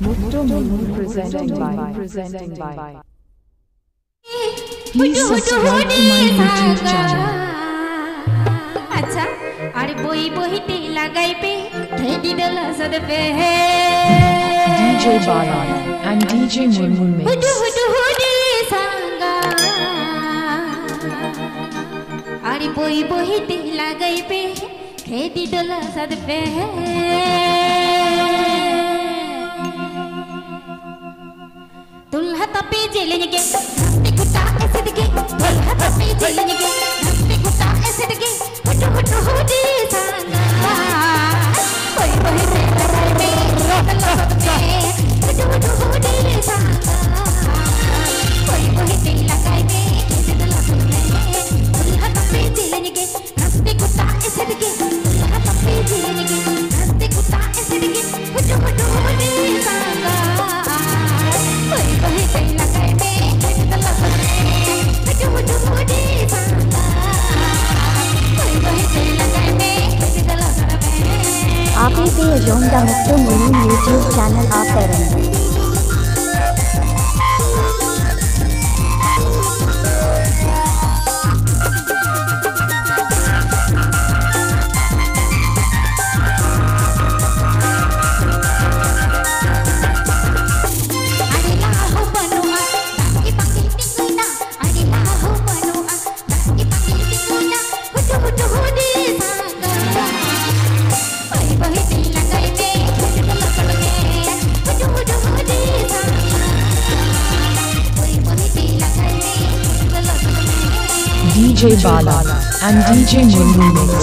presenting by. Please subscribe to my YouTube channel. अच्छा अरे बोही ते लगाई पे ठेडी डला सद पे है DJ Bala and DJ Moon Mix हुडू सांगा अरे बोही ते लगाई पे ठेडी डला सद पे है दुल्हा तपे जेलेंगे धरती कुटा ऐसे दिखे दुल्हा तपे जेलेंगे धरती कुटा ऐसे दिखे होडी सांगा कोई कोई रे लड़ाई में रोकला में टुटू होडी सांगा कोई कोई ते लगाई में कैसे दिला सुने दुल्हा तपे जिलने के हंसते कुत्ता ऐसे दिखे दुल्हा तपे जिलने के हंसते कुत्ता ऐसे दिखे टुटू होडी सांगा कोई कोई ते लगाई में कैसे दिला सुने टुटू होडी सांगा आप ही पे जोन द मुक्तो मूवी YouTube चैनल आप करें DJ Bala and DJ Moon Mix.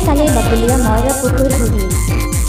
साले बकुलिया मौरा पुतुर हुई।